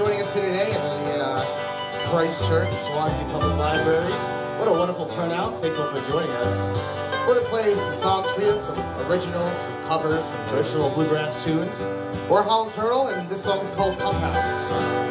joining us here today at the Christchurch Swansea Public Library. What a wonderful turnout. Thank you for joining us. We're going to play some songs for you, some originals, some covers, some traditional bluegrass tunes. We're Hollow Turtle, and this song is called Pump House.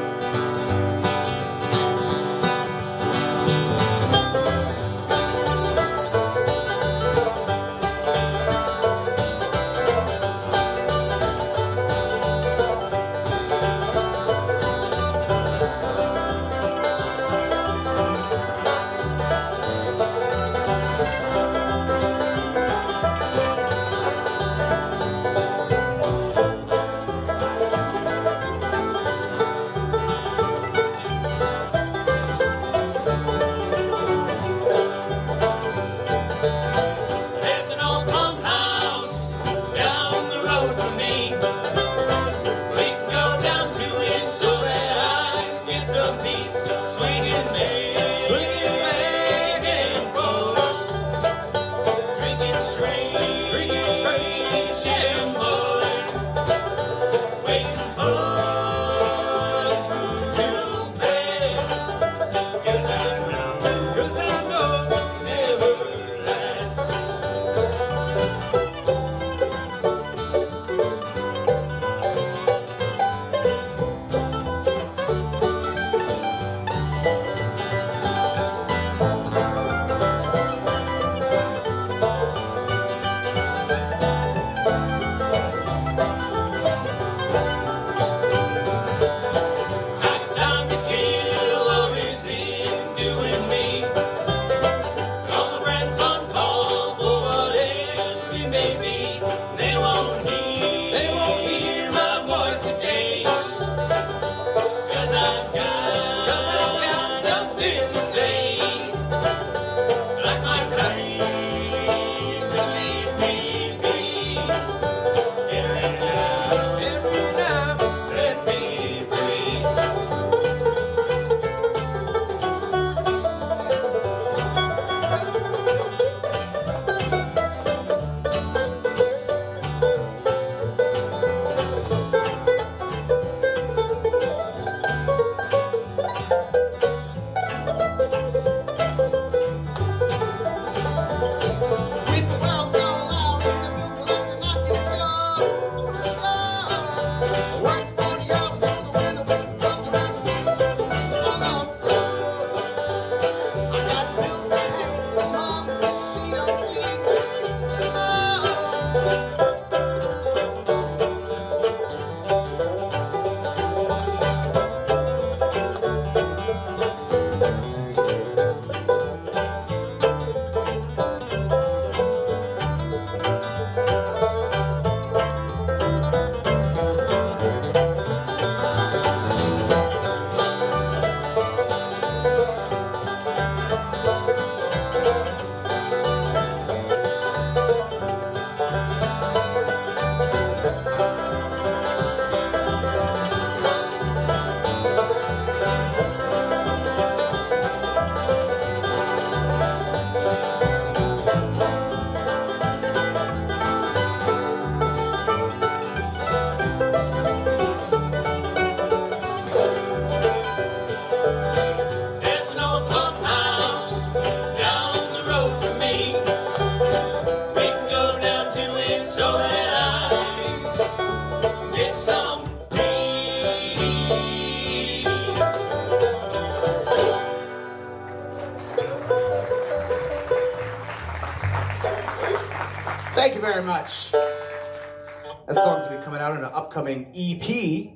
Thank you very much. That song's gonna be coming out in an upcoming EP.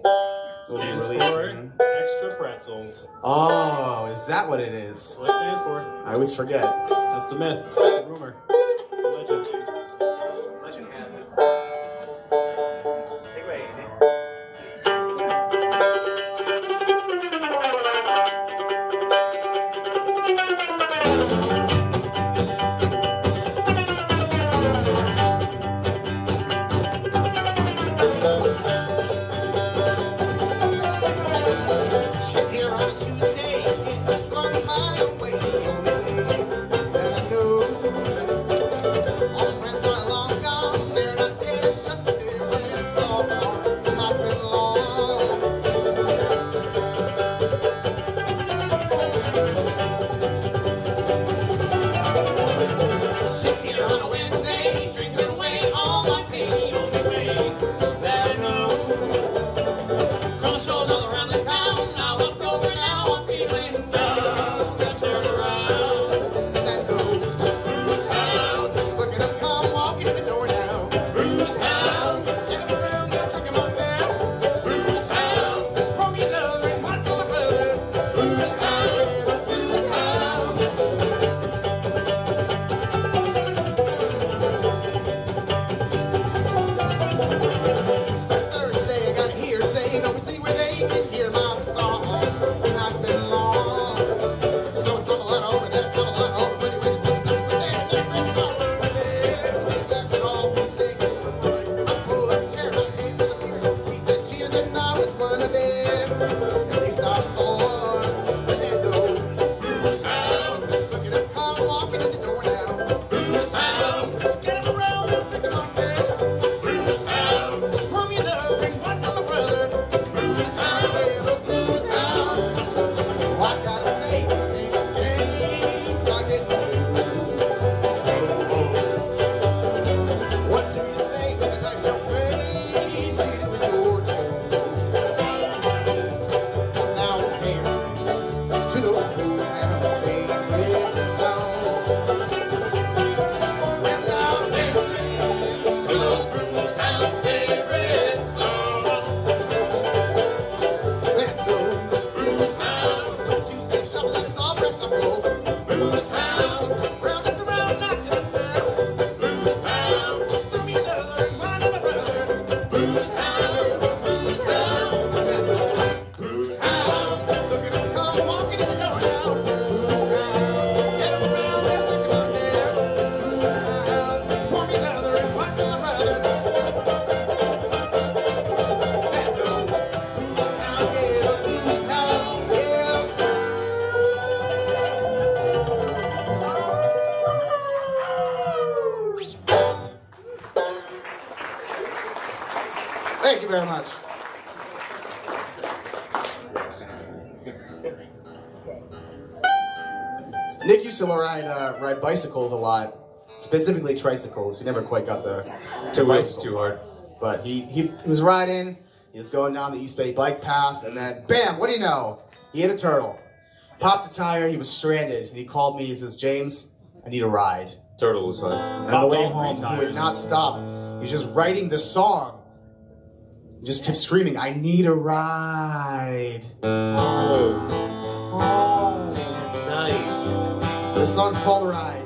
Stands for Extra Pretzels. Oh, is that what it is? That's what it stands for. I always forget. That's the myth. That's the rumor. Nick used to ride bicycles a lot, specifically tricycles. He never quite got the bicycle too hard. But he was riding, he was going down the East Bay bike path, and then bam, what do you know? He hit a turtle. Popped a tire, he was stranded, and he called me, he says, "James, I need a ride." Turtle was fun. And on the way home, he would not stop. He was just writing this song. He just kept screaming, "I need a ride." Oh, nice. This song's called "Ride."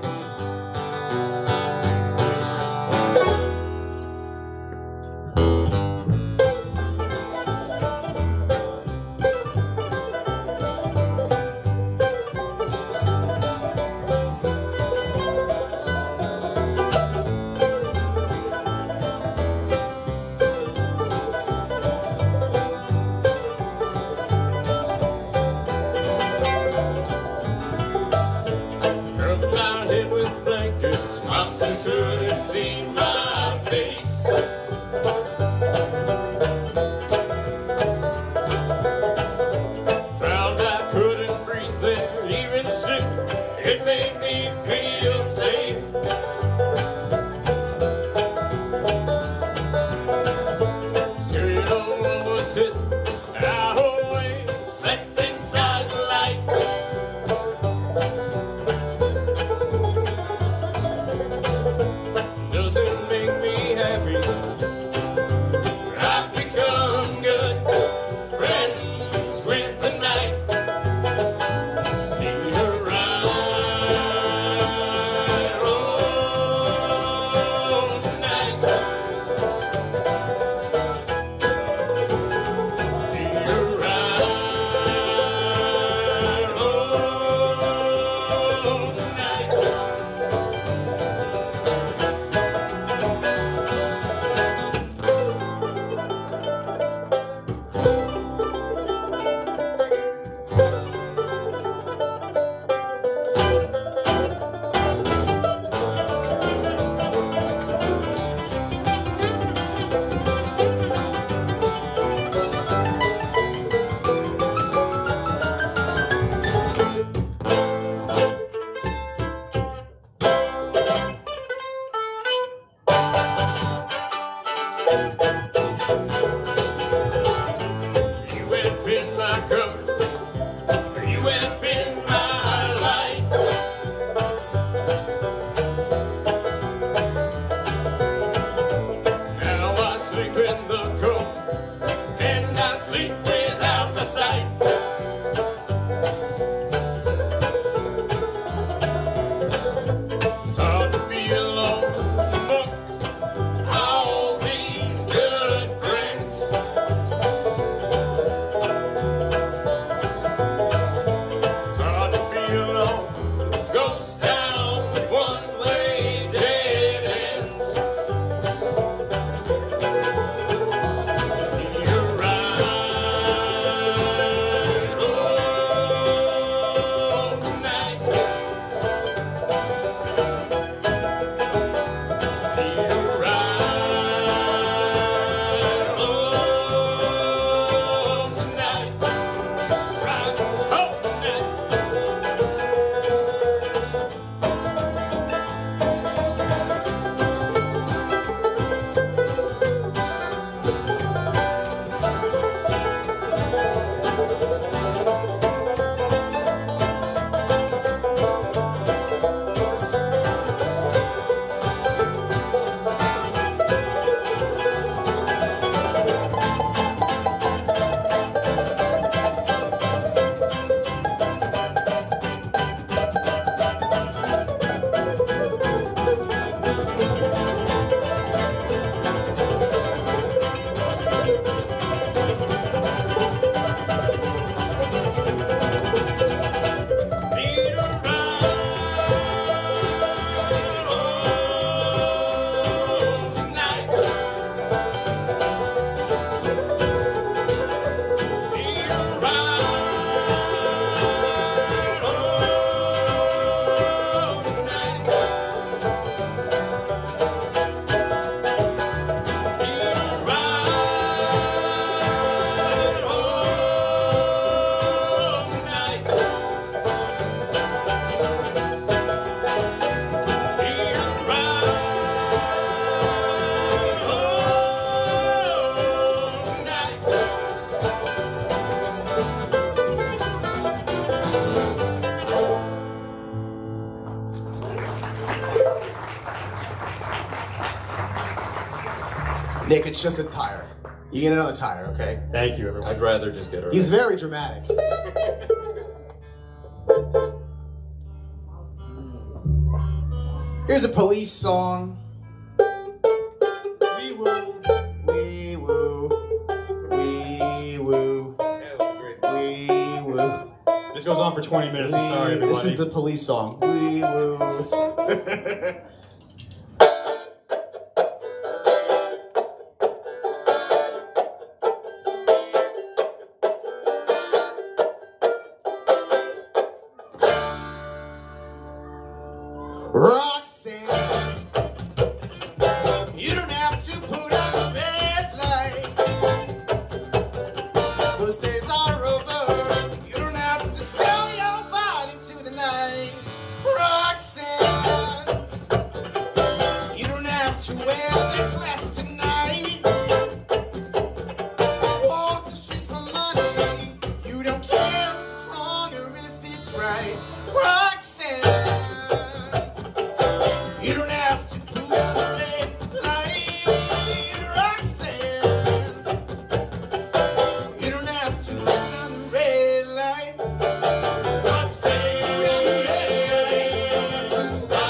Nick, it's just a tire. You get another tire, okay? Thank you, everyone. I'd rather just get her. He's very dramatic. Here's a Police song. Wee woo. Wee woo. Wee woo. Yeah, that was a great song. Wee woo. This goes on for 20 minutes. I'm sorry, everybody. This is the Police song. Wee woo. Roxanne, you don't have to put on a red light. Those days are over. You don't have to sell your body to the night. Roxanne, you don't have to wear the dress tonight. Walk the streets for money. You don't care if it's wrong or if it's right. Roxanne, you don't have to put on a red light, Roxanne. You don't have to put on a red light, Roxanne. Roxanne. Roxanne. Roxanne. Roxanne.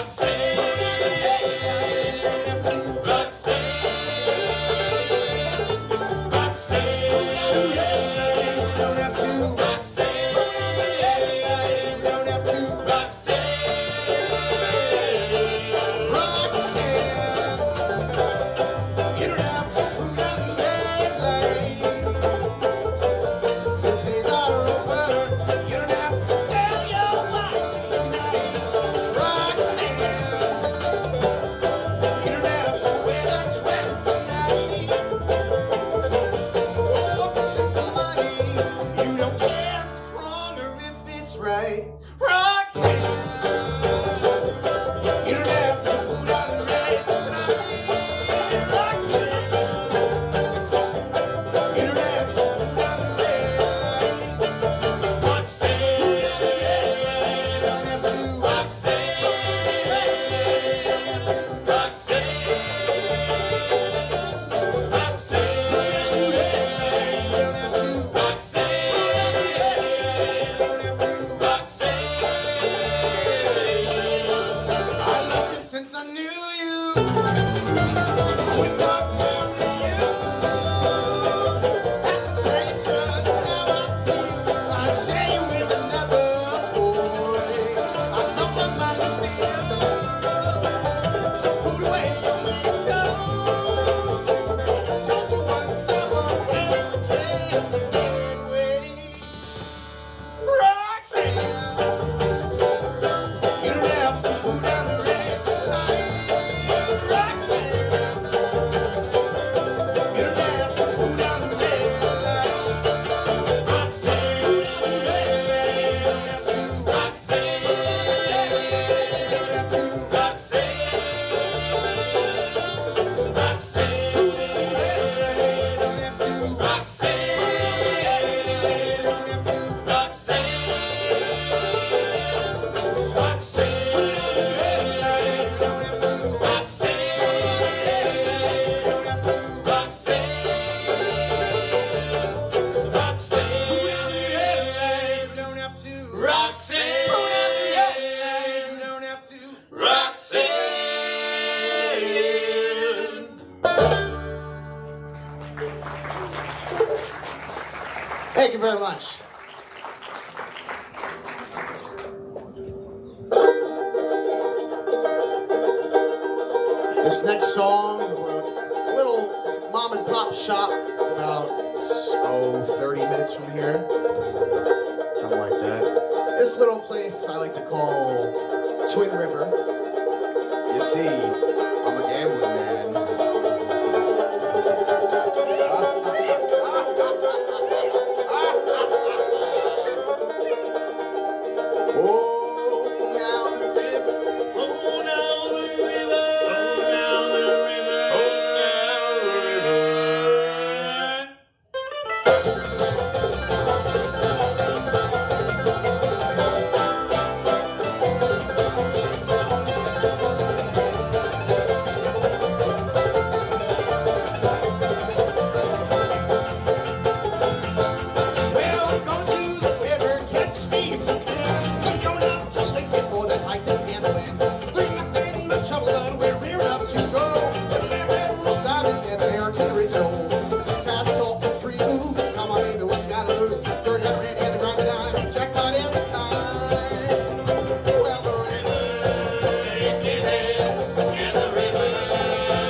Thank you very much. This next song, a little mom and pop shop about 30 minutes from here, something like that. This little place I like to call Twin River. You see, I'm a gambling man. gotta lose. Third half man, had to grind it out. Jackpot every time. Well, the river, it is there, and the river,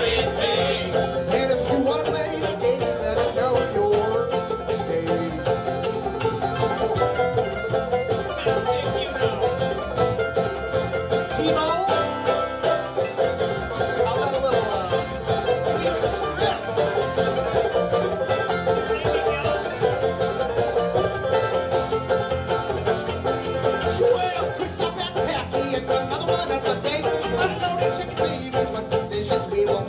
it takes. And if you wanna play the game, you better know your mistakes. T-Bone.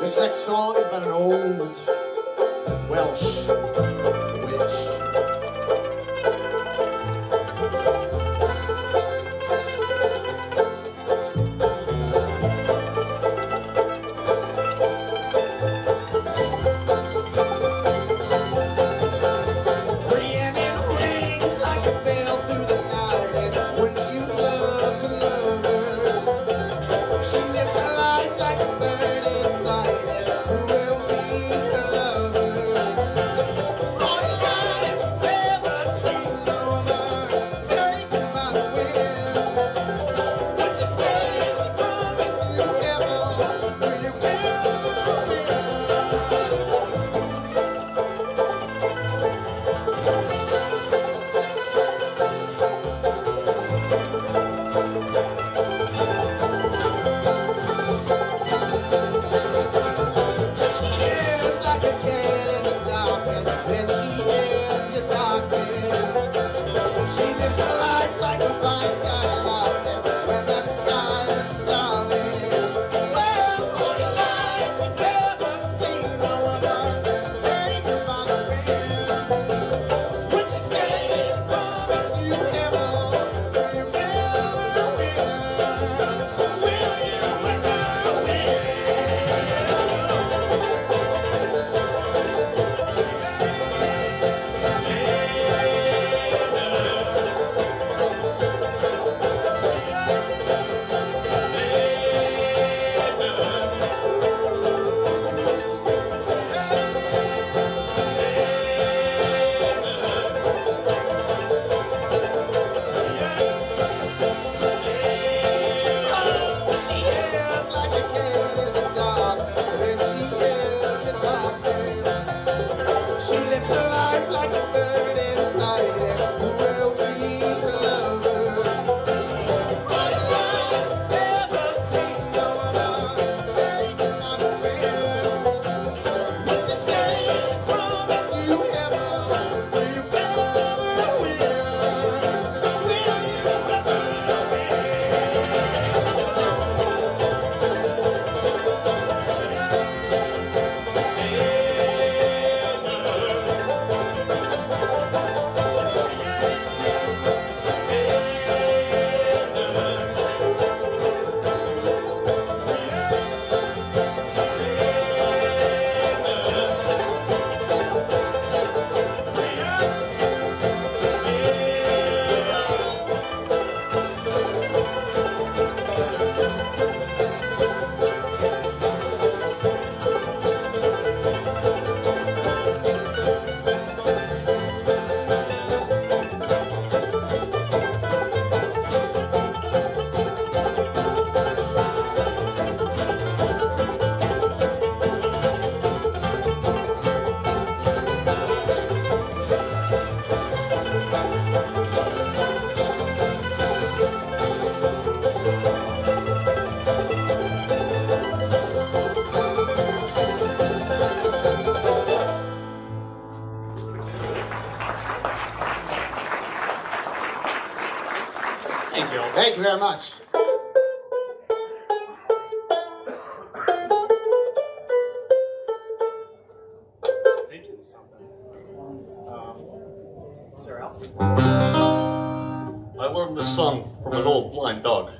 This next song is about an old Welsh witch. Rhiannon rings like a bell through the night, and wouldn't you love to love her? She lives her life like a bird. you very much. I learned this song from an old blind dog.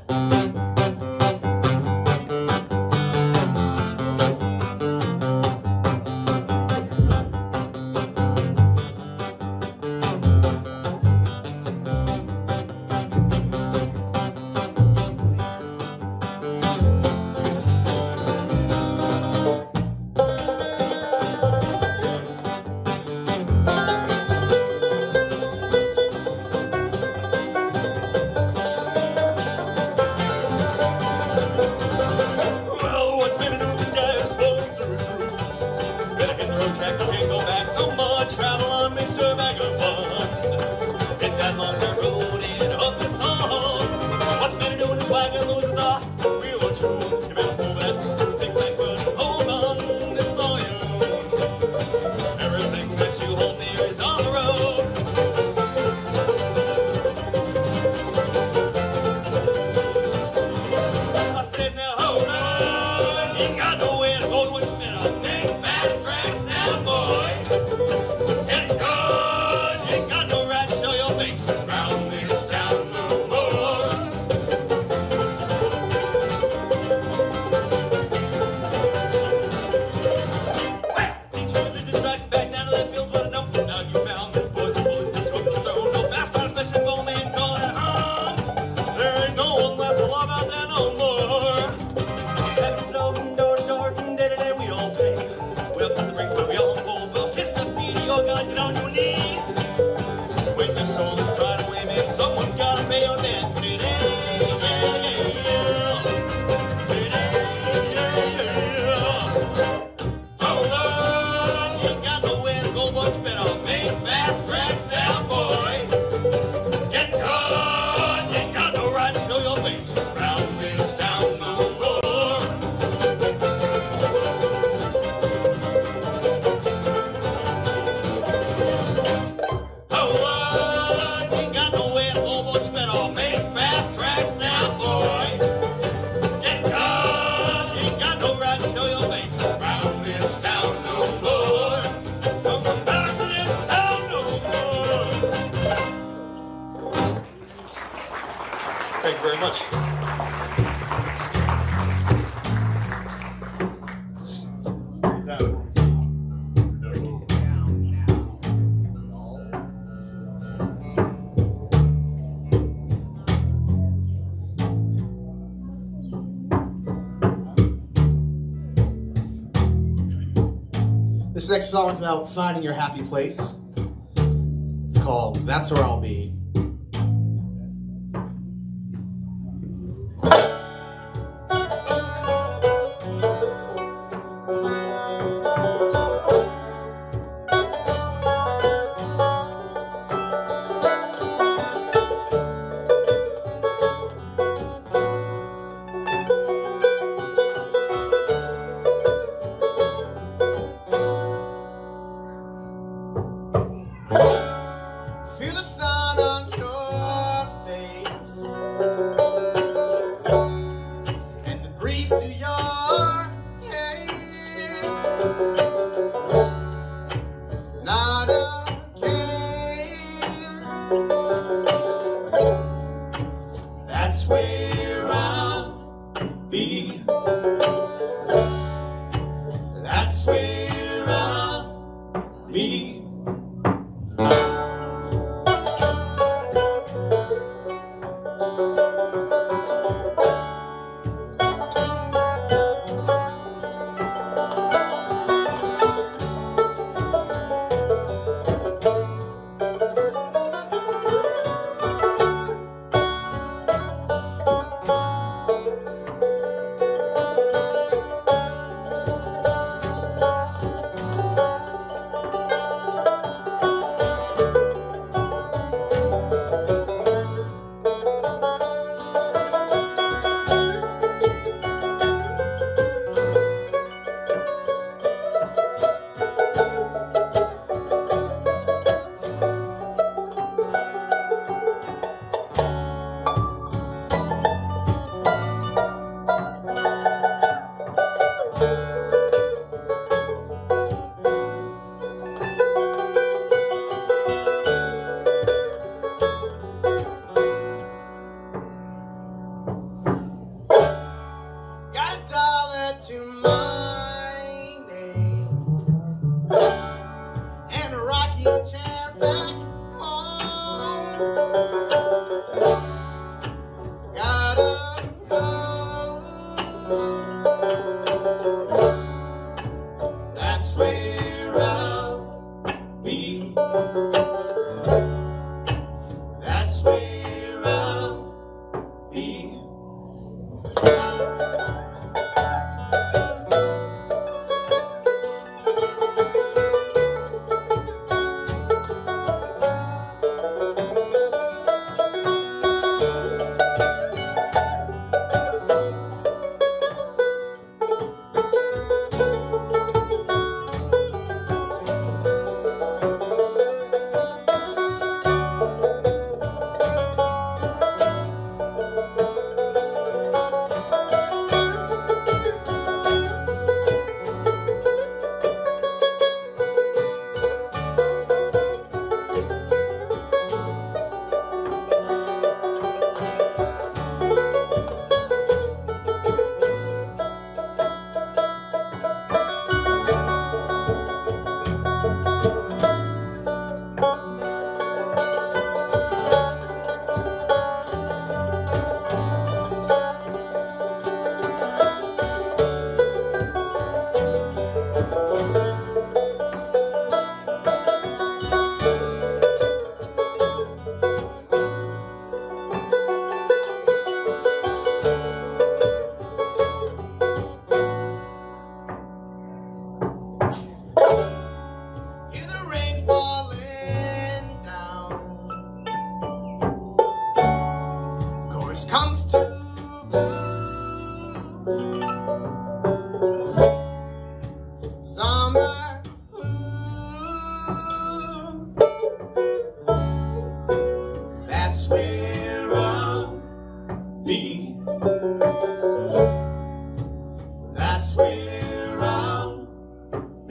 This next song is about finding your happy place. It's called That's Where I'll Be.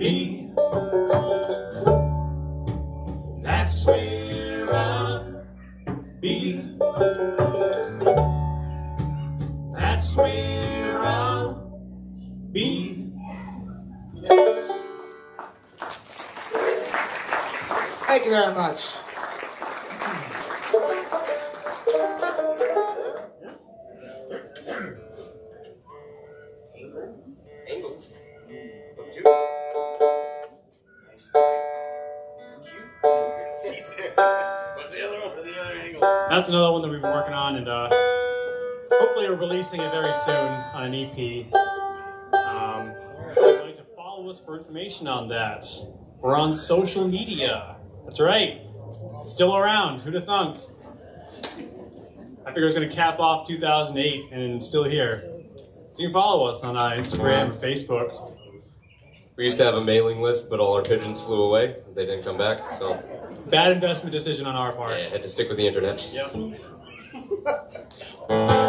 be. That's where I'll be. That's where I'll be. Thank you very much. That's another one that we've been working on, and hopefully we're releasing it very soon on an EP. I'd like to follow us for information on that. We're on social media. That's right. It's still around. Who'd have thunk? I figured it was going to cap off 2008, and it's still here. So you can follow us on Instagram and Facebook. We used to have a mailing list, but all our pigeons flew away. They didn't come back, so... Bad investment decision on our part. Yeah, had to stick with the internet. Yep. Oh.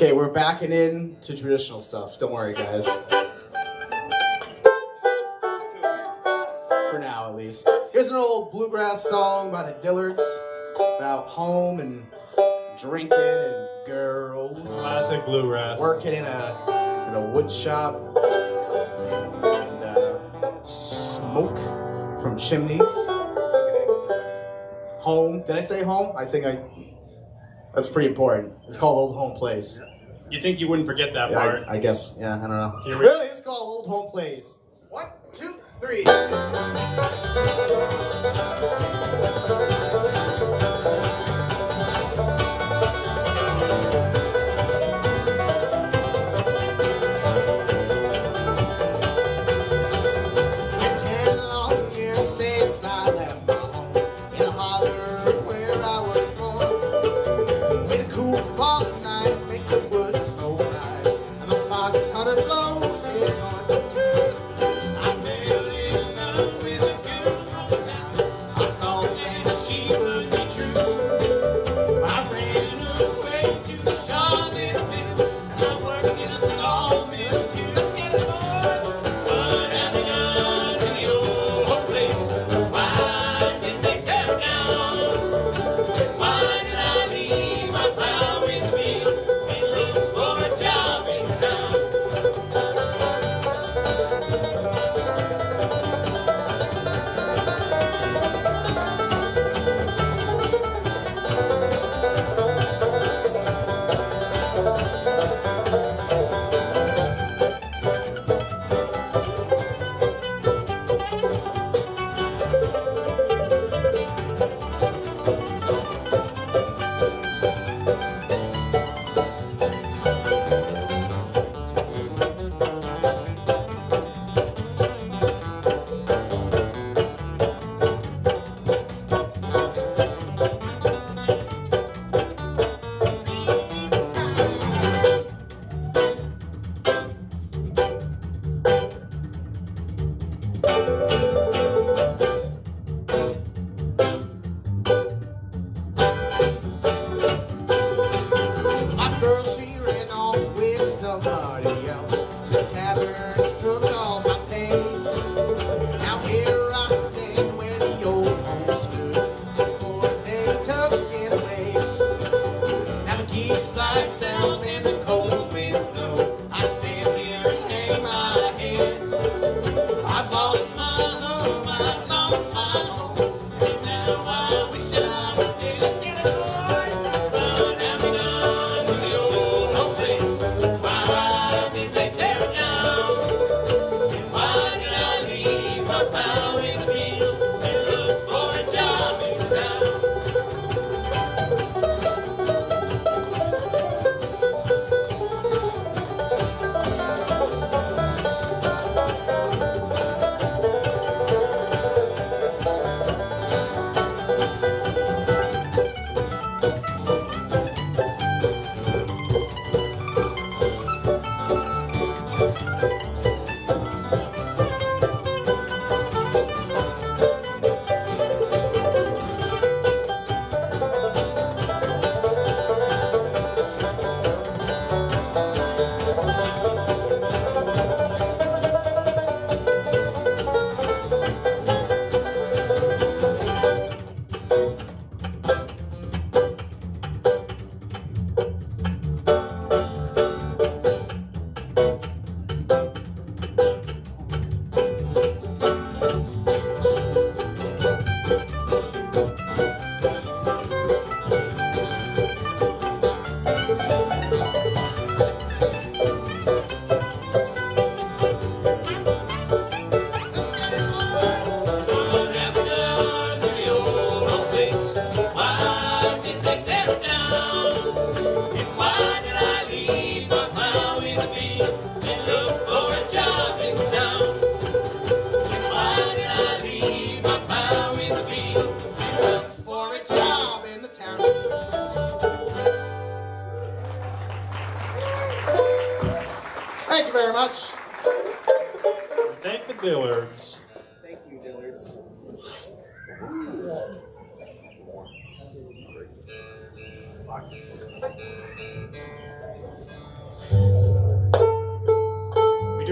Okay, we're backing in to traditional stuff. Don't worry, guys. For now, at least. Here's an old bluegrass song by the Dillards about home and drinking and girls. Classic bluegrass. Working in a wood shop and smoke from chimneys. Home. Did I say home? I think I. That's pretty important. It's called Old Home Place. You think you wouldn't forget that part? I guess. Yeah, I don't know. Really, it's called Old Home Place. 1, 2, 3.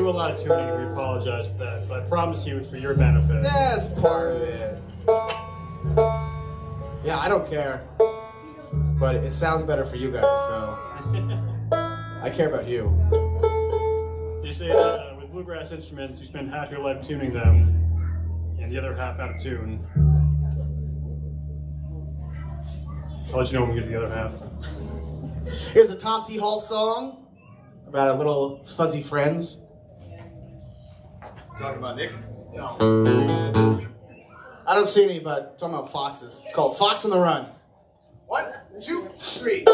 do a lot to you. We apologize for that, but I promise you it's for your benefit. That's part of it. Yeah, I don't care. But it sounds better for you guys, so... I care about you. They say that with bluegrass instruments, you spend half your life tuning them, and the other half out of tune. I'll let you know when we get to the other half. Here's a Tom T. Hall song about our little fuzzy friends. Talking about Nick? No. I don't see any, but talking about foxes. It's called Fox on the Run. 1, 2, 3.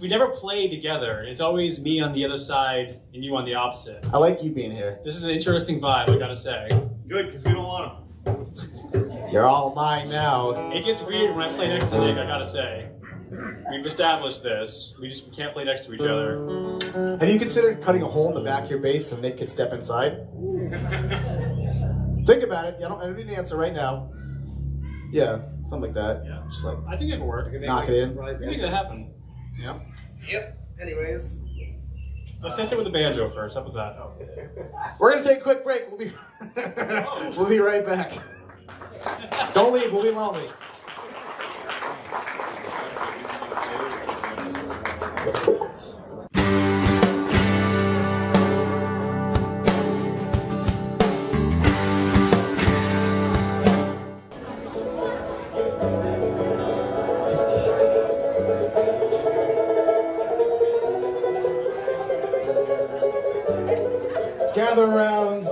We never play together. It's always me on the other side and you on the opposite. I like you being here. This is an interesting vibe, I gotta say. Good, because we don't want them. You're all mine now. It gets weird when I play next to Nick, I gotta say. We've established this. We can't play next to each other. Have you considered cutting a hole in the back of your bass so Nick could step inside? Think about it. I don't need an answer right now. Yeah, something like that. Yeah. Just like, I think it could work. Knock it in. I think it could happen. Yep. Yep. Anyways. Let's test it with the banjo first. Up with that. Oh. We're going to take a quick break. We'll be right back. Don't leave. We'll be lonely.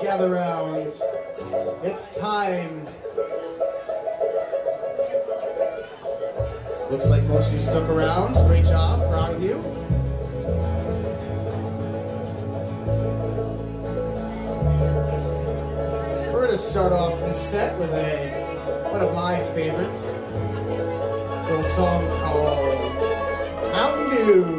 Gather round, it's time. Looks like most of you stuck around. Great job, proud of you. We're going to start off this set with one of my favorites, a little song called Mountain Dew.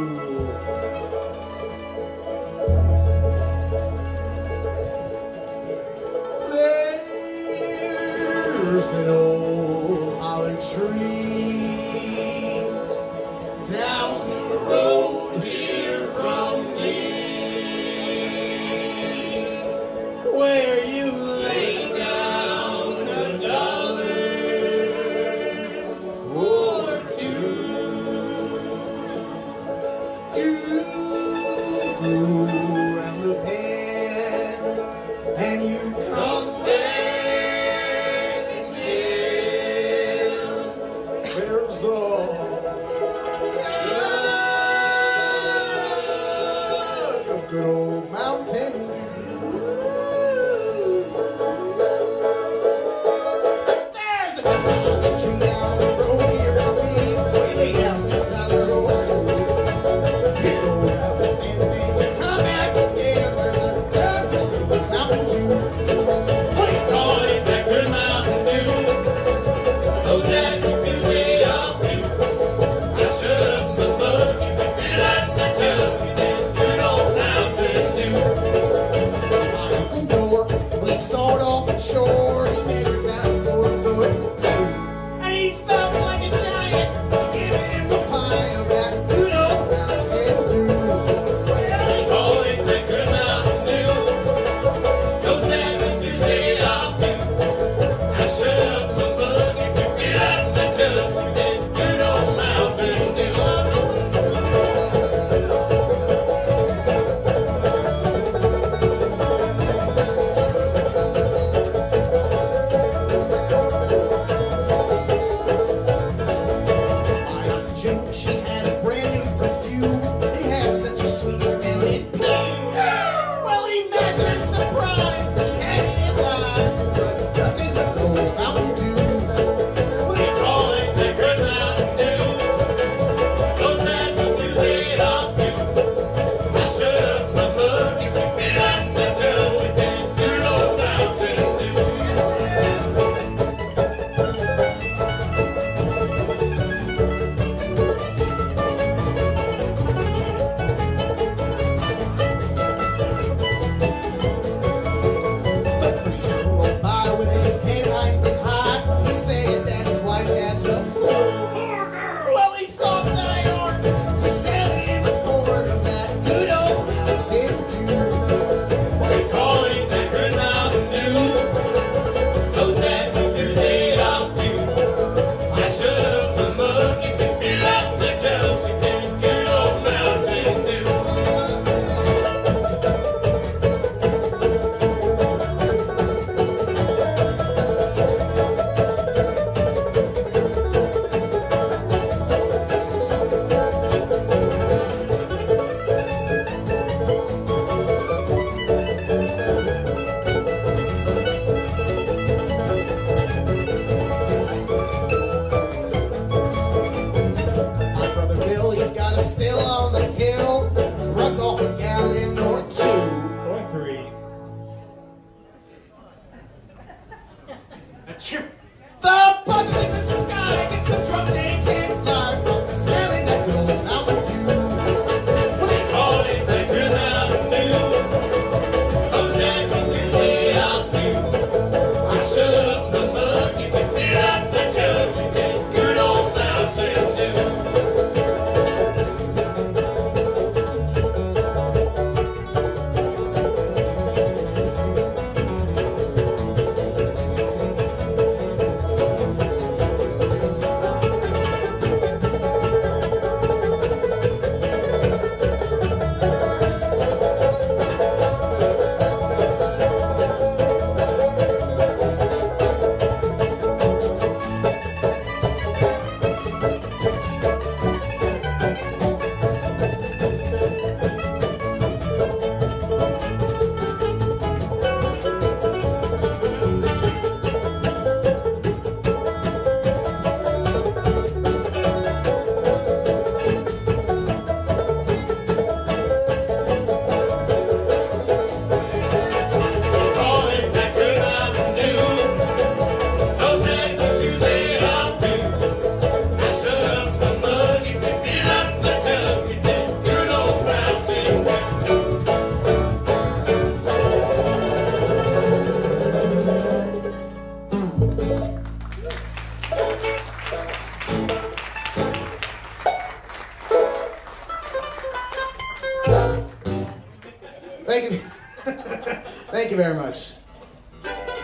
Thank you very much.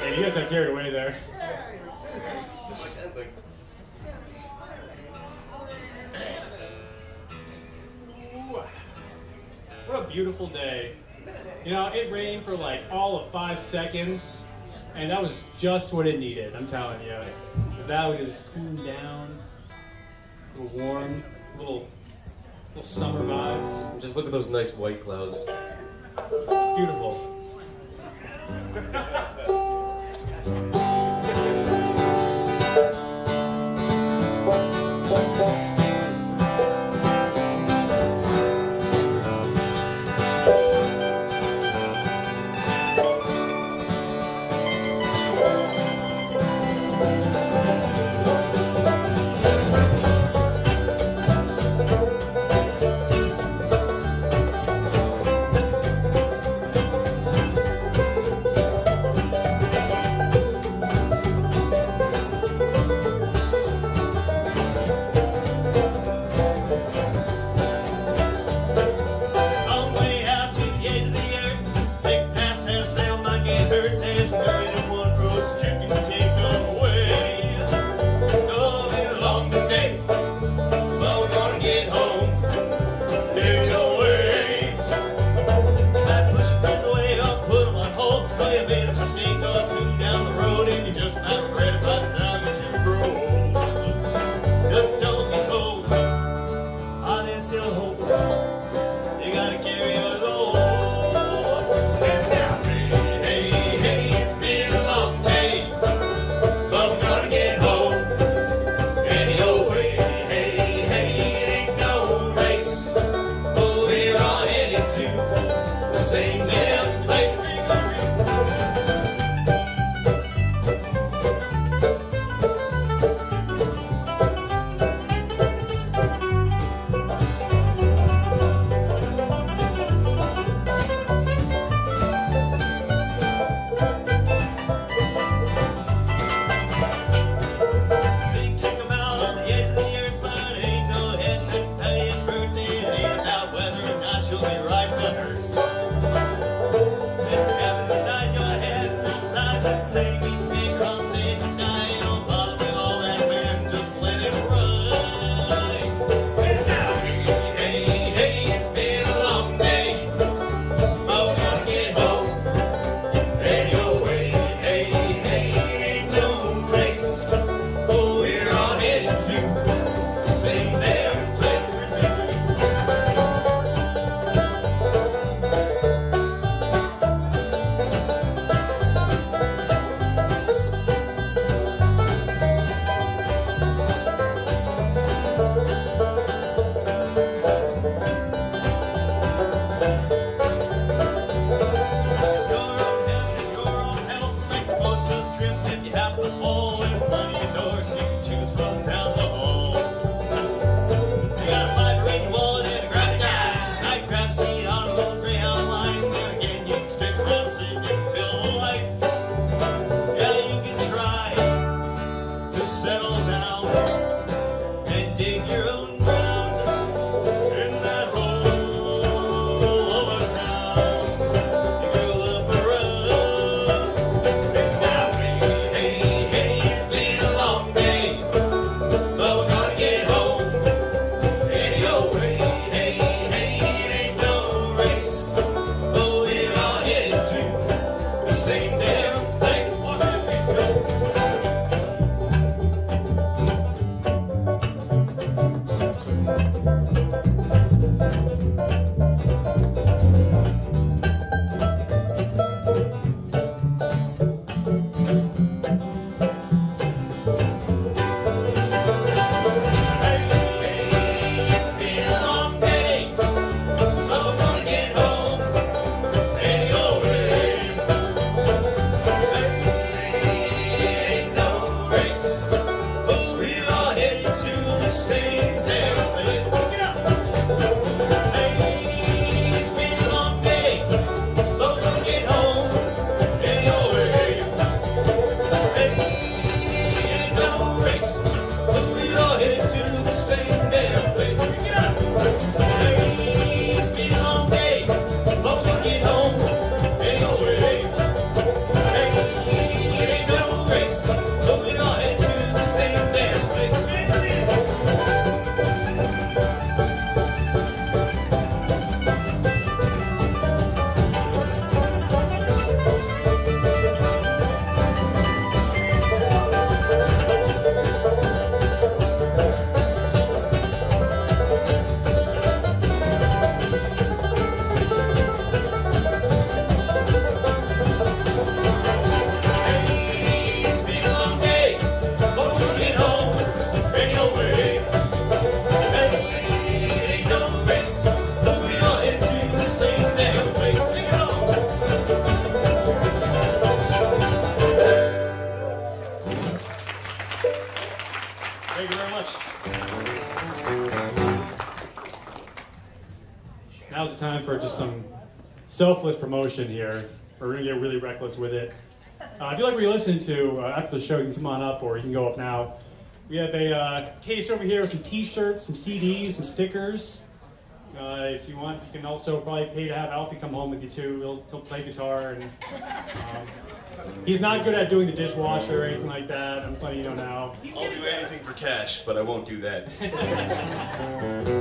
Hey, you guys are carried away there. What a beautiful day. You know, it rained for like all of 5 seconds, and that was just what it needed, I'm telling you. Because that was just cooling down, a little warm, a little summer vibes. Just look at those nice white clouds. It's beautiful. for just some selfless promotion here. We're going to get really reckless with it. If you like what you're listening to after the show, you can come on up, or you can go up now. We have a case over here with some t-shirts, some CDs, some stickers. If you want, you can also probably pay to have Alfie come home with you too. He'll play guitar, and he's not good at doing the dishwasher or anything like that. I'm letting you know now. I'll do anything for cash, but I won't do that.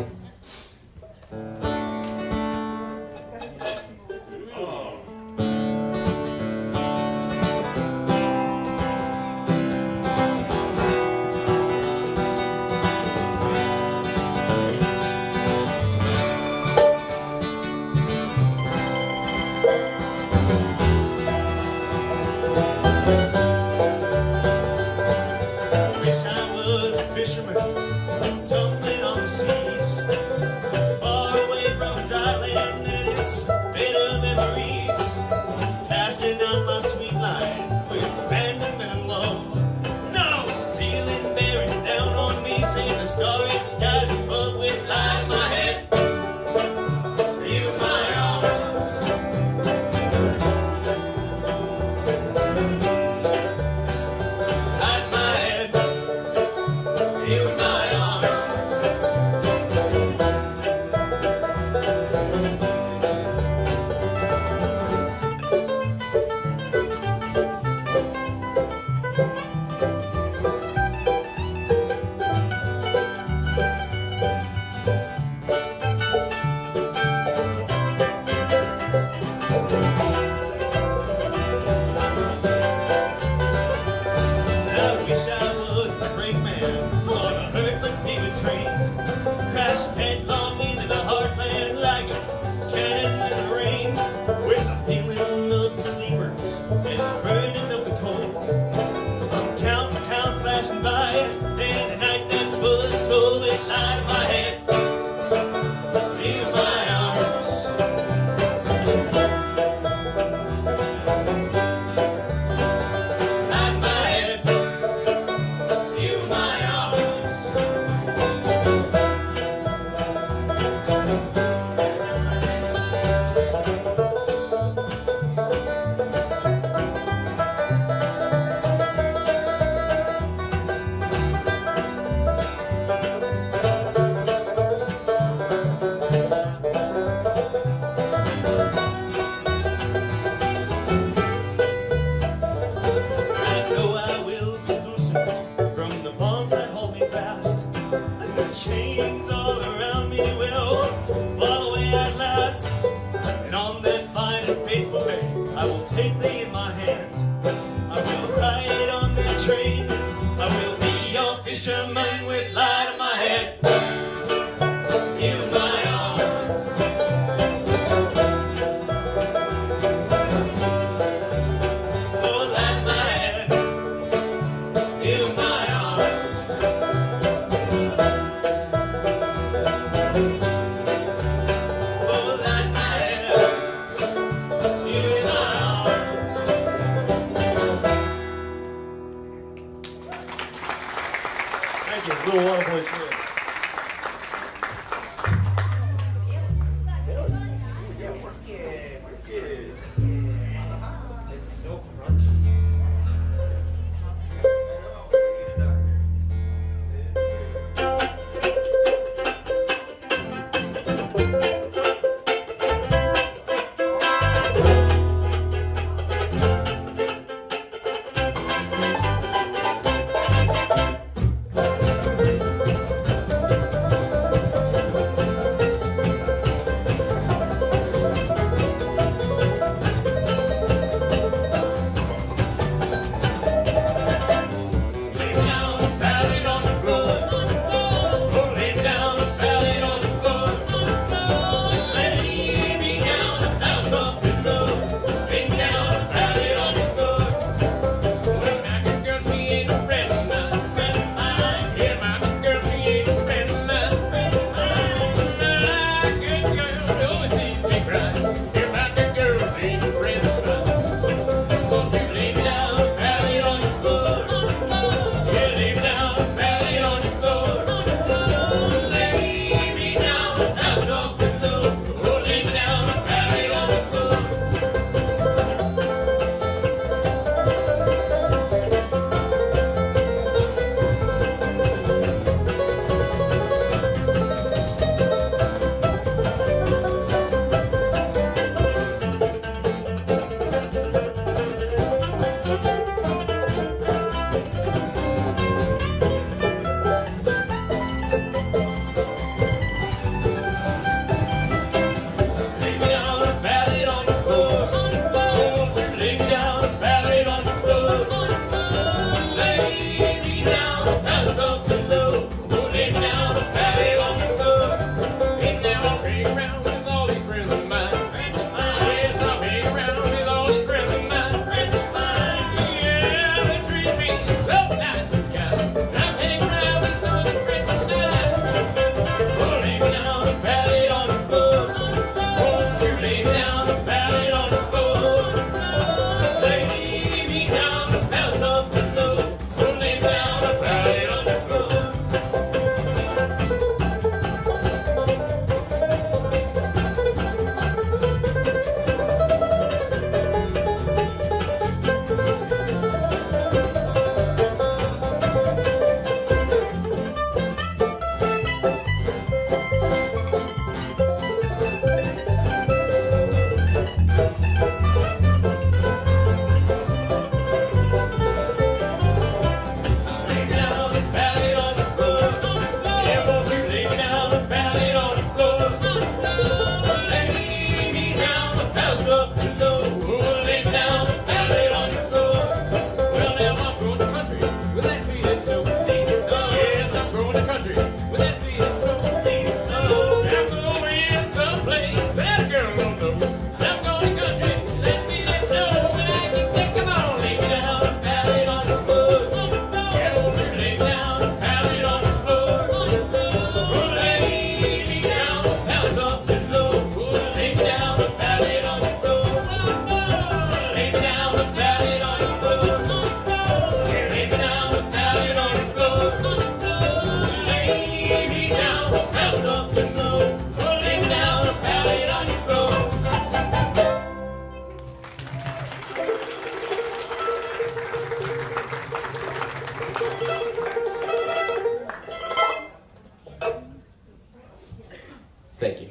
Thank you.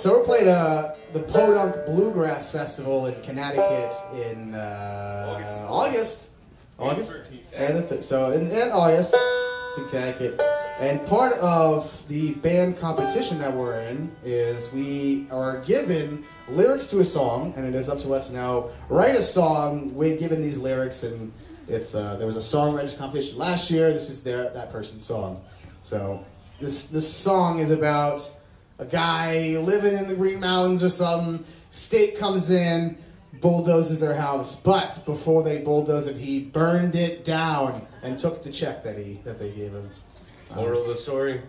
So we're playing the Podunk Bluegrass Festival in Connecticut in August. So in August, it's in Connecticut. And part of the band competition that we're in is we are given lyrics to a song, and it is up to us now, write a song, we're given these lyrics, and it's there was a songwriters competition last year. This is that person's song. So this song is about a guy living in the Green Mountains or something. State comes in, bulldozes their house, but before they bulldoze it, he burned it down and took the check that they gave him. Moral of the story: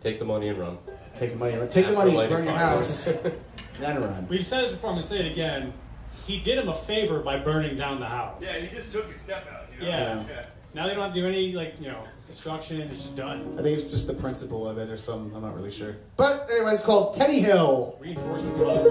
take the money and run. Take the money and run. Take the money, burn your house, then run. We've said this before. I'm gonna say it again. He did him a favor by burning down the house. Yeah, he just took his step out. You know? Yeah. Now they don't have to do any, construction. It's just done. I think it's just the principle of it or something. I'm not really sure. But anyway, it's called Teddy Hill. Reinforcement Club.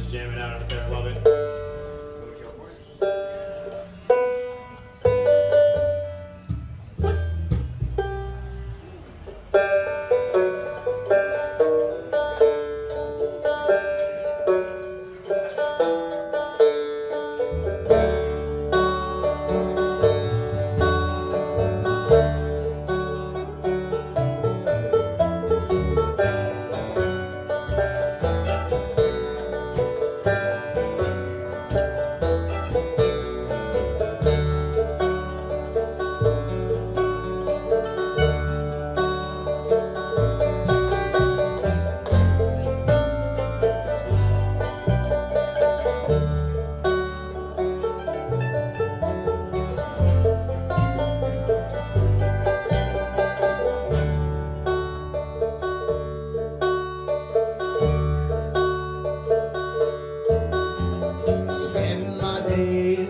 just jamming out on it there. I love it.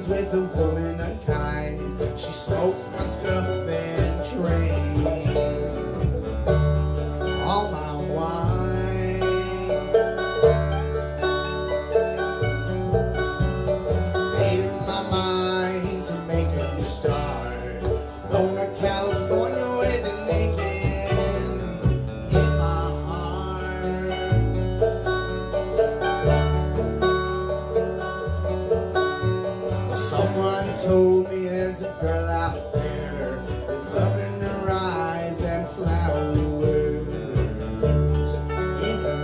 With a woman unkind, she smoked my stuff and drank all my wine. Made up my mind to make a new start, over California with a naked in my heart. Someone told me there's a girl out there with love in her eyes and flowers in her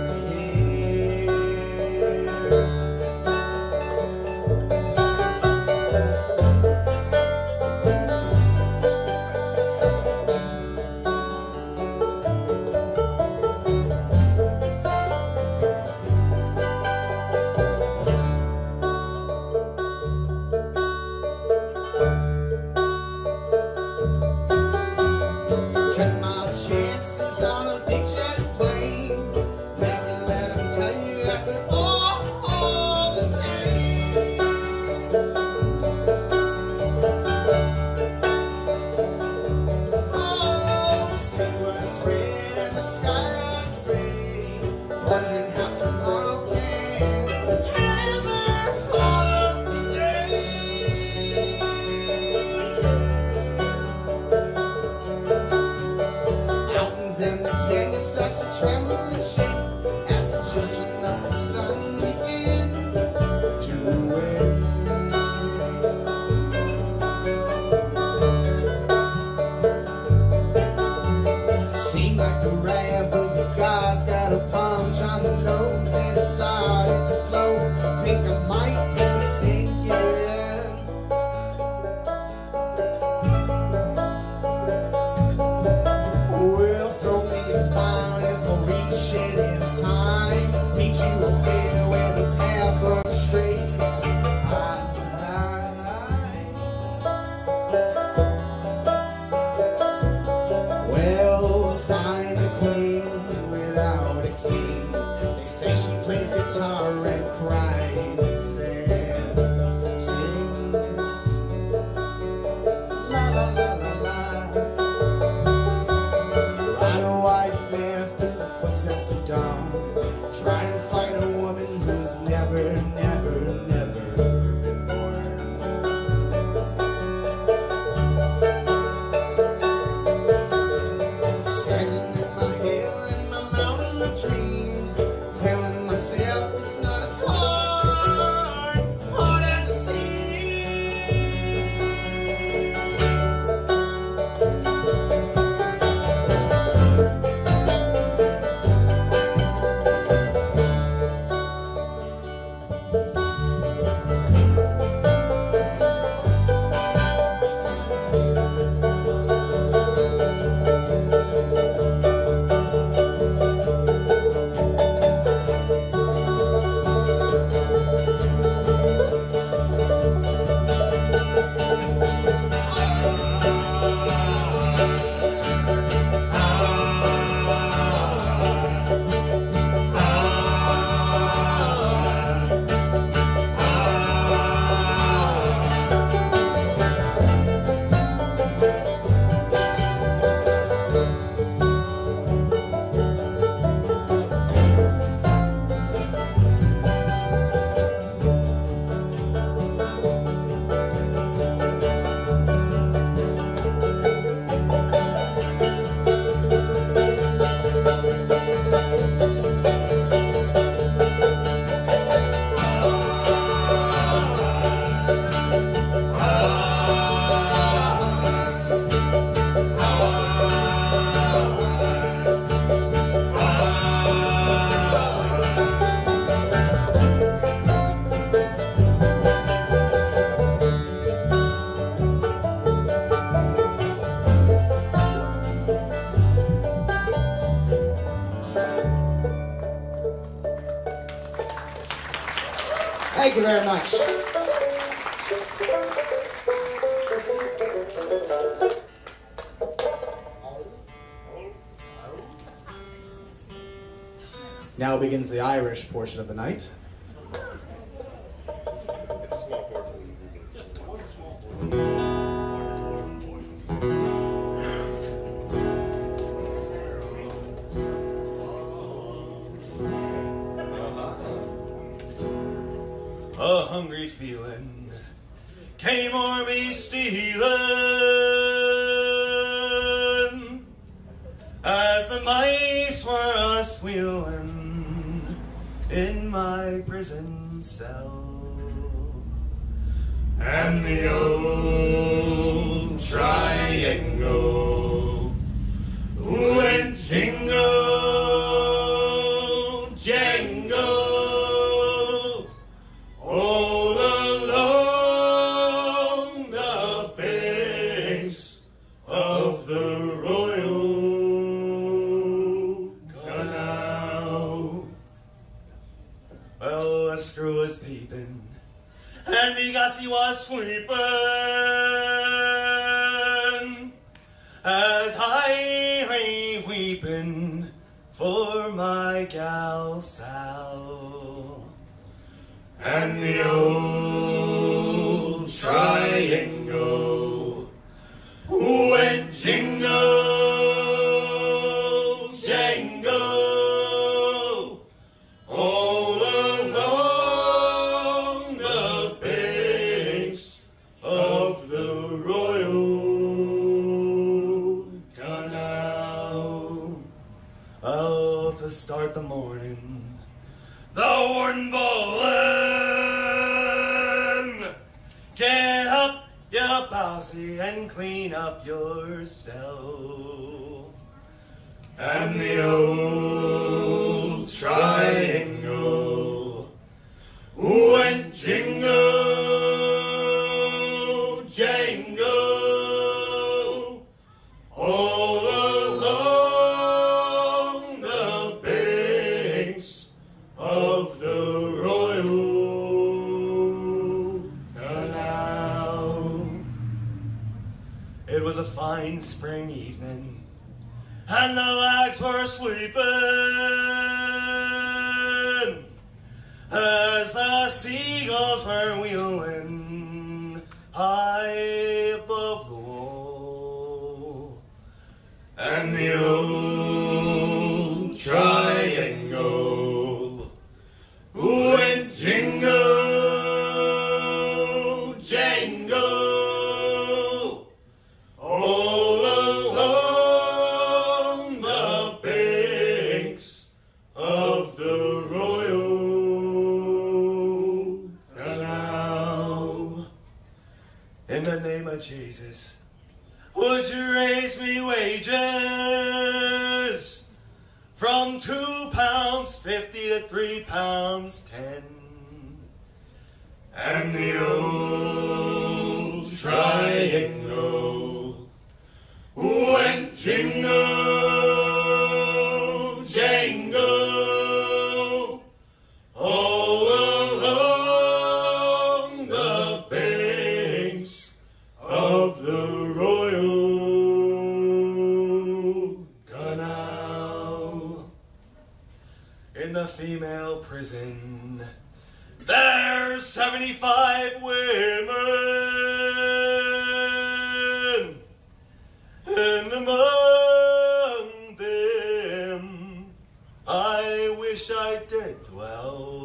Thank you very much. Now begins the Irish portion of the night. It's a small portion. Just one small portion. A hungry feeling came o'er me stealing as the mice were a-squealing in my prison cell. And the old triangle went jingle, jangle. And because he was sleeping, as I lay weeping for my gal Sal, and the old triangle went jingle, jangle. Start the morning, the horn blowing. Get up your posse and clean up yourself. And the old triangle went jingle, jangle. All a fine spring evening, and the lags were sleeping as the seagulls were wheeling high above the wall, and the old triangle went jingle, jangle. Jesus, would you raise me wages from £2.50 to £3.10? And the old triangle went jingle, jangle. All along the banks of the Royal Canal. In the female prison, there's 75 women, and among them I wish I did dwell.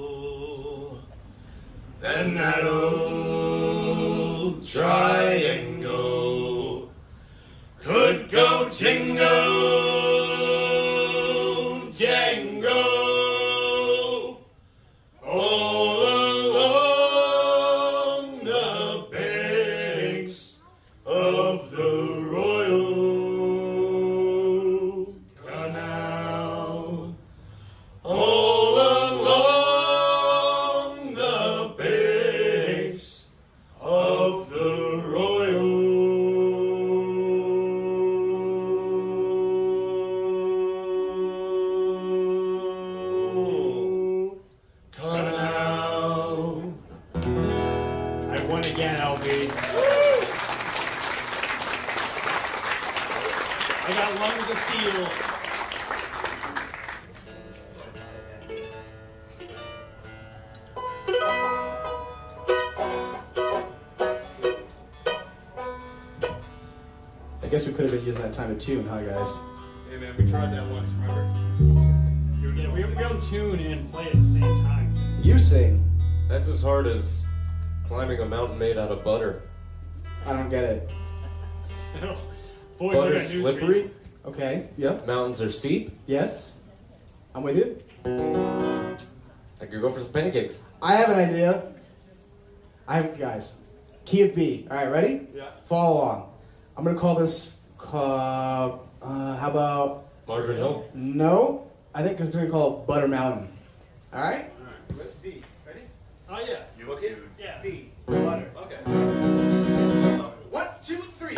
Then that old triangle could go jingle, jangle, all along the banks of the Royal Canal. the steal. I guess we could have been using that time to tune, huh, guys? Hey, man, we tried that once, remember? Yeah, we don't tune and play at the same time. You sing. That's as hard as climbing a mountain made out of butter. I don't get it. No. Boy, butter's slippery. Okay, yep. Mountains are steep. Yes. I'm with you. I could go for some pancakes. I have an idea. Guys, key of B. All right, ready? Yeah. Follow along. I'm going to call this, how about... Margarine Hill? No. I think I'm going to call it Butter Mountain. All right? All right. What's B? Ready? Oh, yeah. You okay? Yeah. B. Butter. Okay. 1, 2, 3.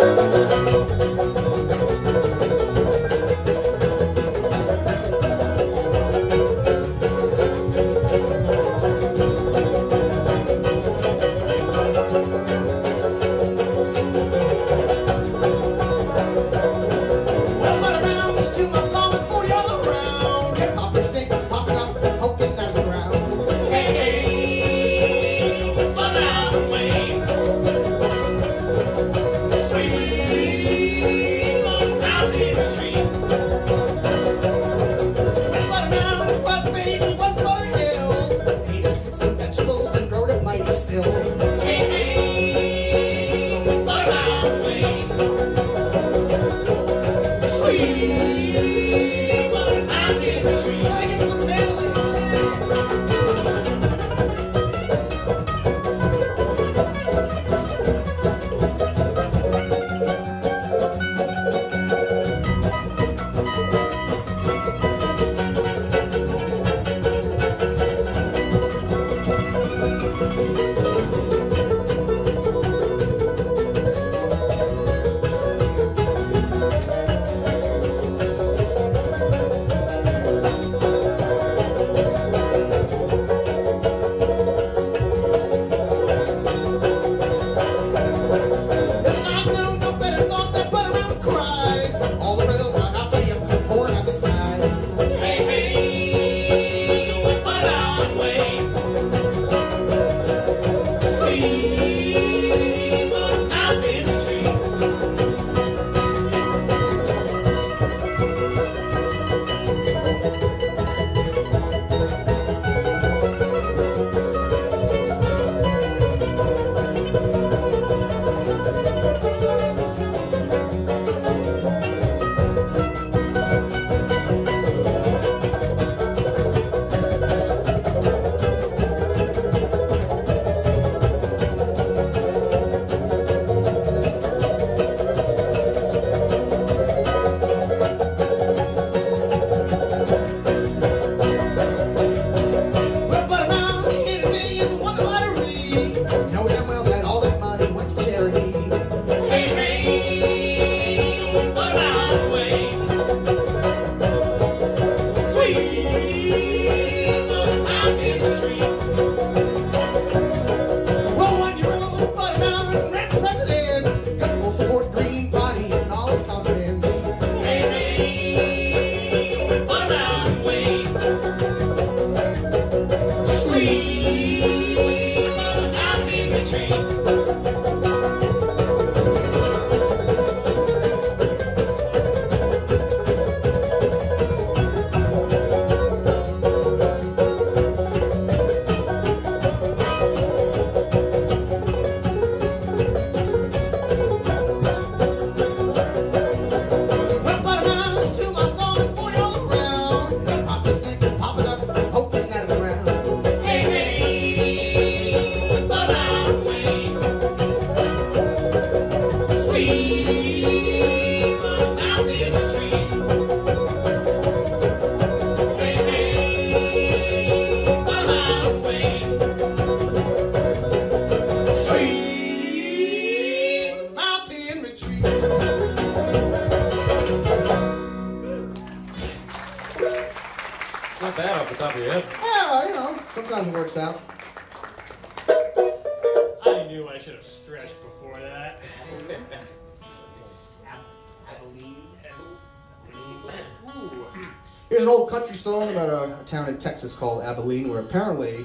Here's an old country song about a town in Texas called Abilene, where apparently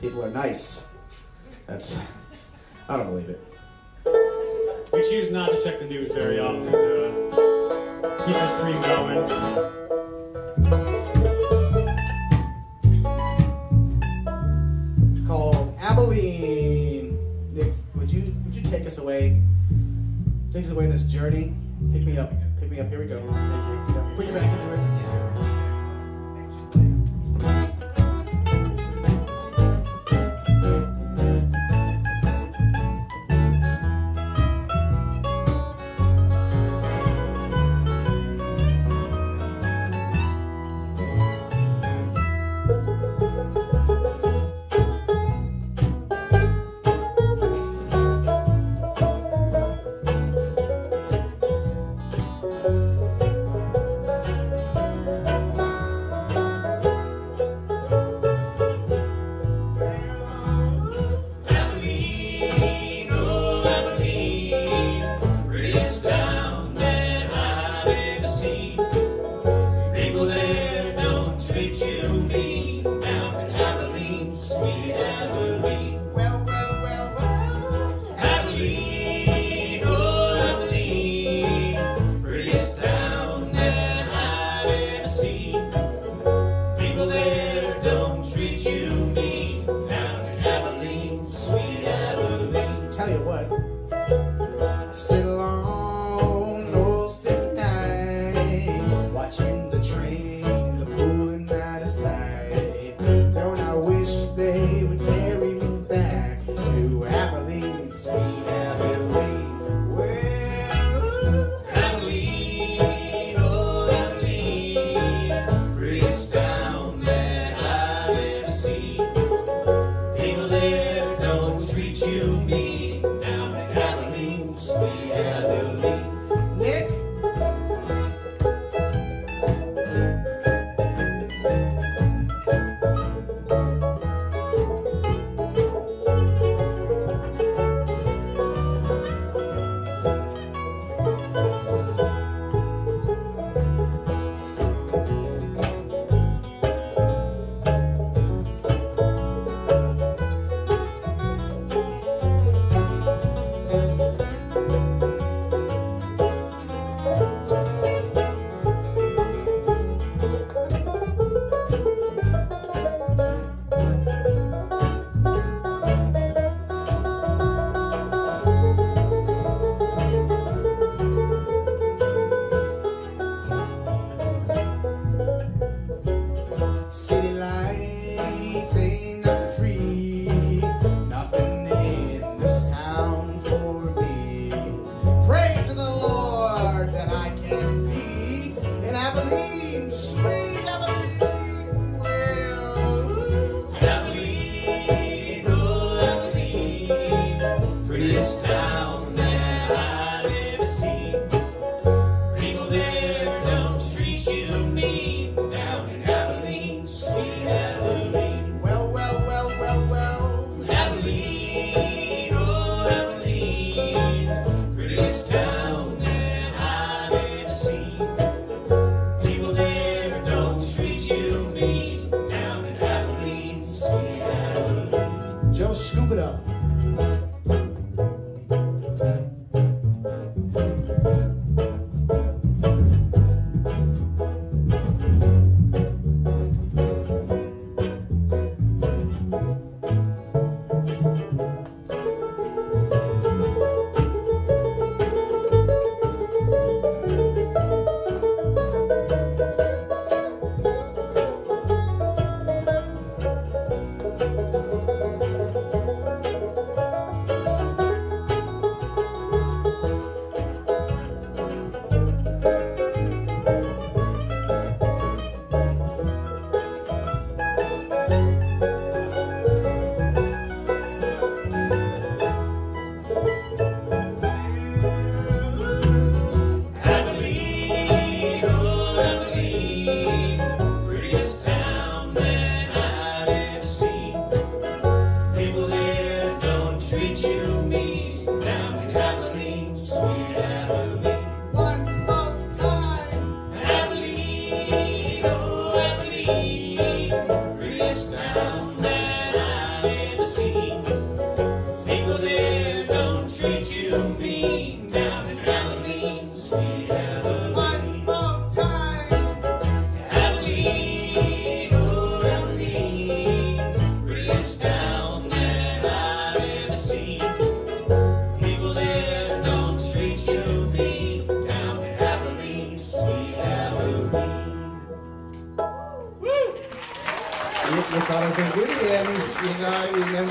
people are nice. That's... I don't believe it. We choose not to check the news very often to keep us free now. Takes away this journey. Pick me up, here we go. Thank you. Yeah. Put your back into it.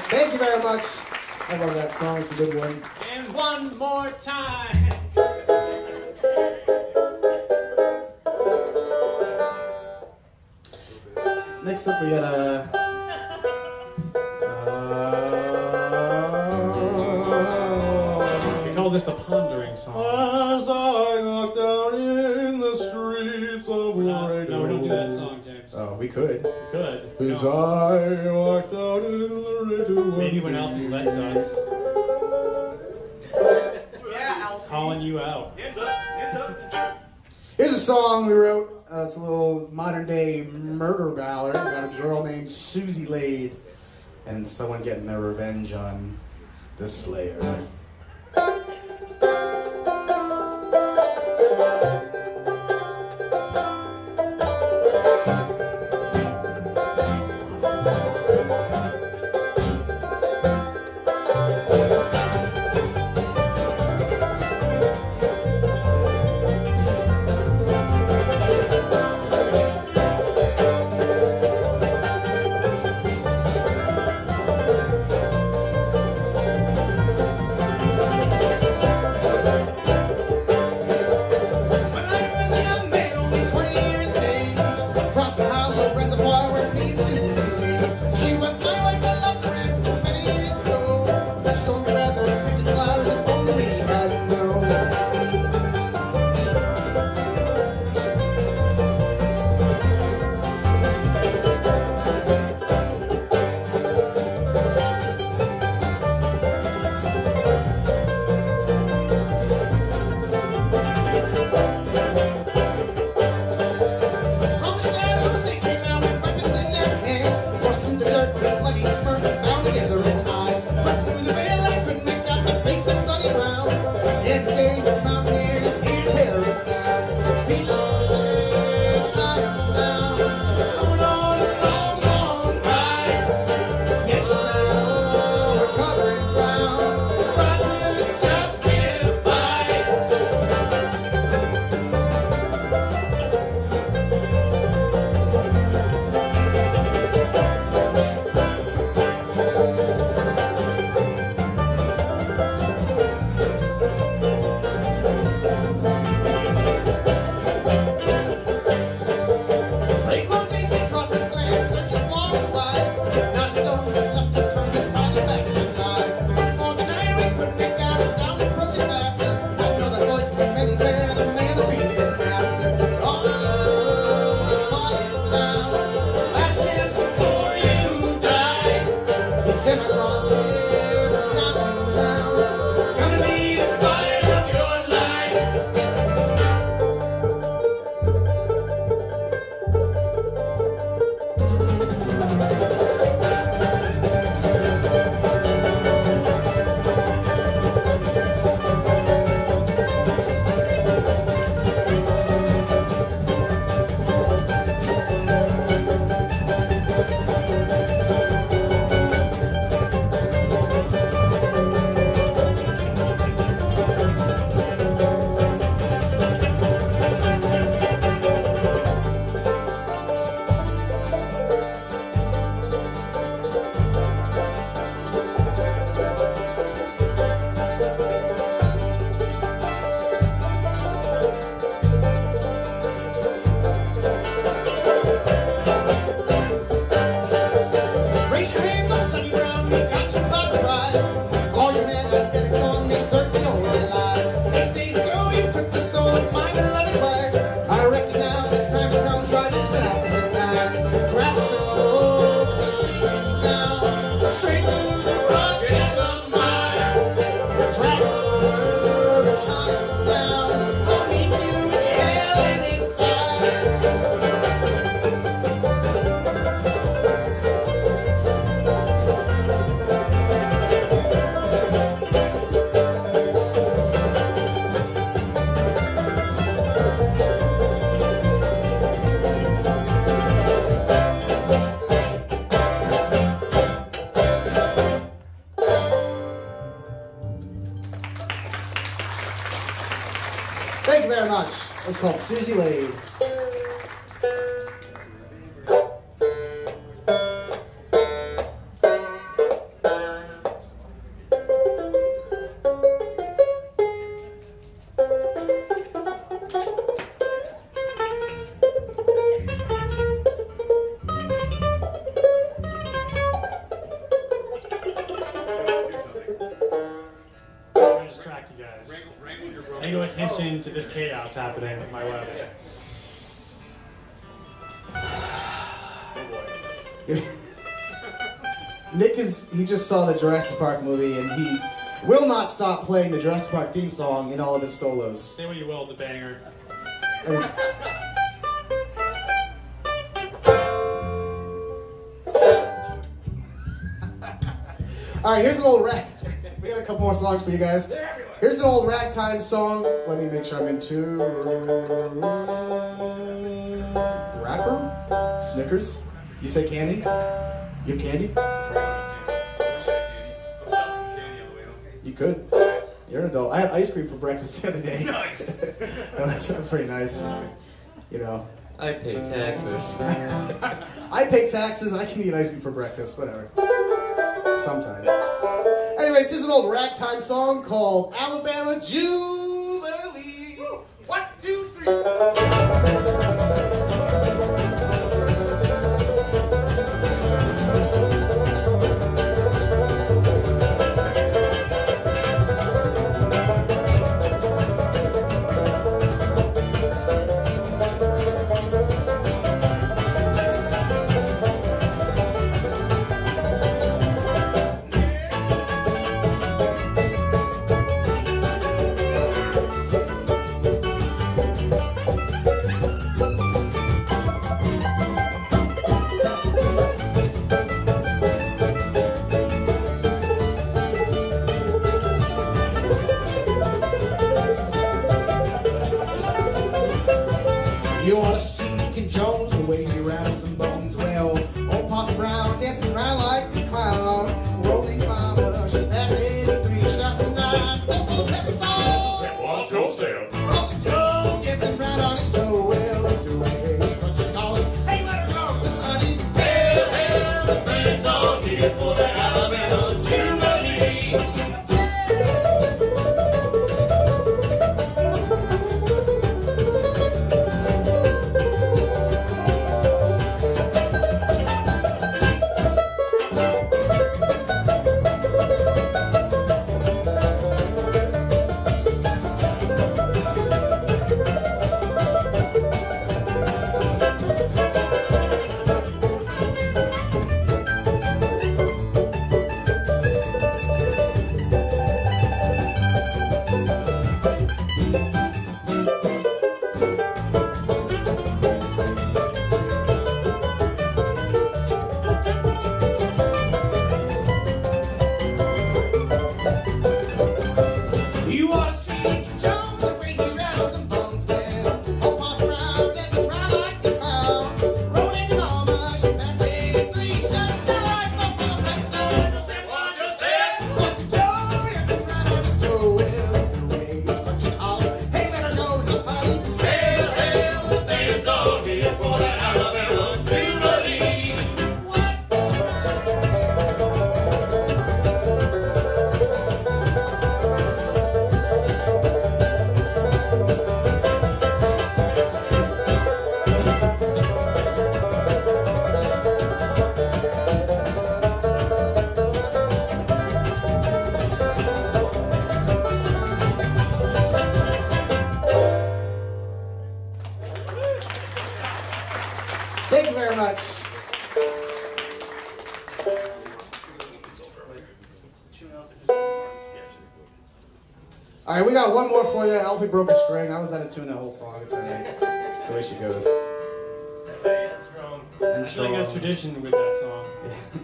Thank you very much. I love that song. It's a good one. And one more time. Next up, we got we call this the pondering song. As I look down in the streets of Laredo. No, we don't do that song, James. Oh, we could. We could. As I walked out in Laredo. Maybe when Alfie lets us. Yeah, Alfie. Calling you out. Hands up, hands up. Here's a song we wrote. It's a little modern day murder ballad about a girl named Susie Lade and someone getting their revenge on the Slayer. called Susie Lady. To this chaos happening with my web. Nick is, he just saw the Jurassic Park movie and he will not stop playing the Jurassic Park theme song in all of his solos. Say what you will, it's a banger. Alright, here's an old rag. We got a couple more songs for you guys. Here's an old ragtime song. Let me make sure I'm in tune. Rapper? Snickers? You say candy? You have candy? You could. You're an adult. I had ice cream for breakfast the other day. Nice! That sounds pretty nice. You know. I pay taxes. I pay taxes. I can eat ice cream for breakfast. Whatever. Sometimes. Anyways, here's an old ragtime song called Alabama Jubilee. 1, 2, 3. Alright, we got one more for you. Alfie broke a string. I was out of tune that whole song. It's alright. That's the way she goes. That's like that's tradition with that song.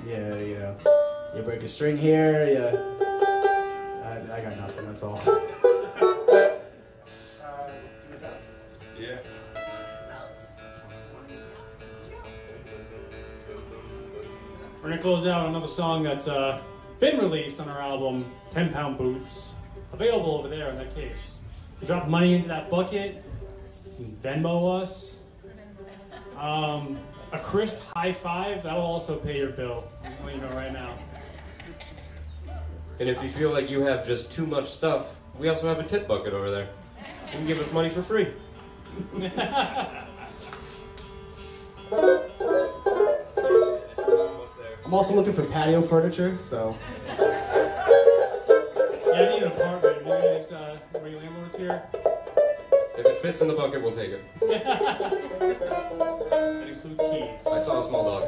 Yeah, you know. You break a string here, you... I got nothing, that's all. Yeah. We're gonna close out on another song that's been released on our album, 10 Pound Boots. Available over there in that case. You drop money into that bucket, Venmo us. A crisp high five, that'll also pay your bill. I'm letting you know right now. And if you feel like you have just too much stuff, we also have a tip bucket over there. You can give us money for free. I'm also looking for patio furniture, so. Yeah, I need an apartment. Do you guys, are you landlords here? If it fits in the bucket, we'll take it. That includes keys. I saw a small dog.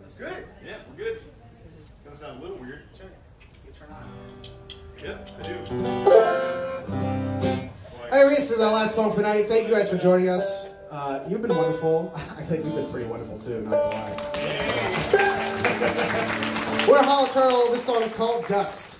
That's good. Yeah, we're good. It's gonna sound a little weird. Sure. You turn on. Yep, I do. Hey, Reese, this is our last song for the night. Thank you guys for joining us. You've been wonderful. I think we've been pretty wonderful too, not gonna lie. Yeah. We're Hollow Turtle. This song is called Dust.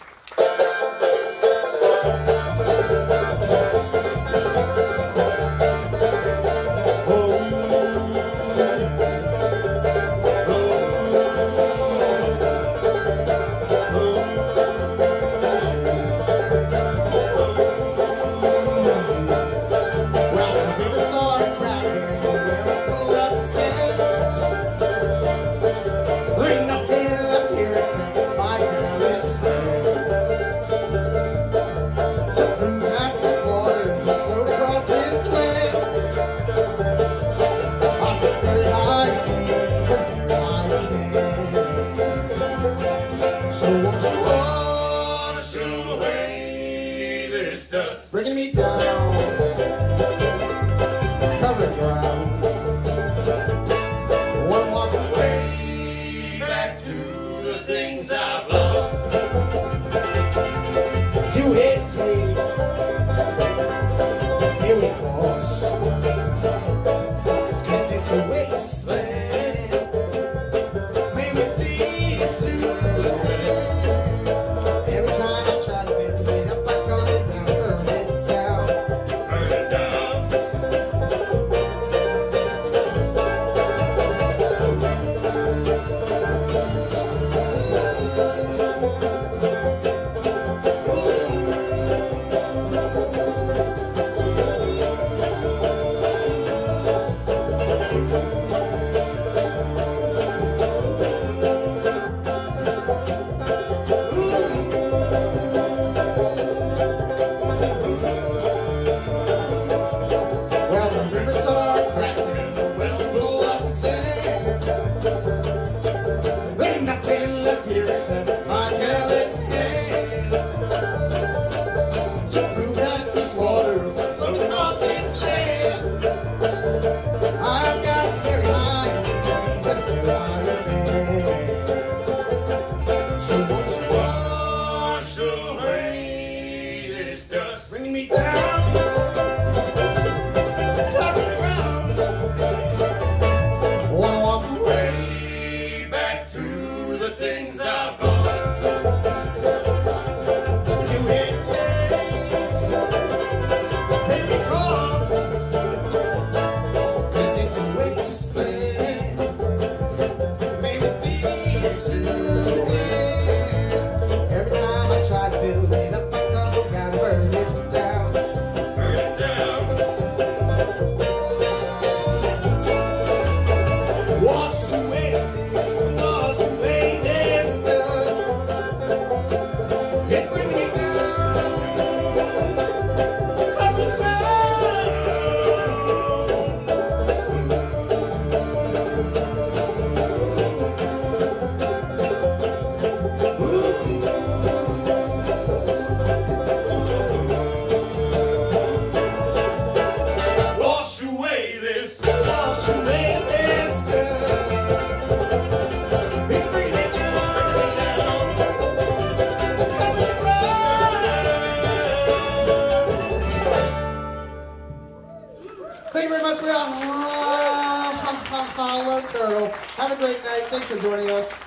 Have a great night. Thanks for joining us.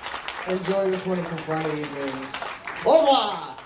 Enjoy this wonderful Friday evening. Au revoir.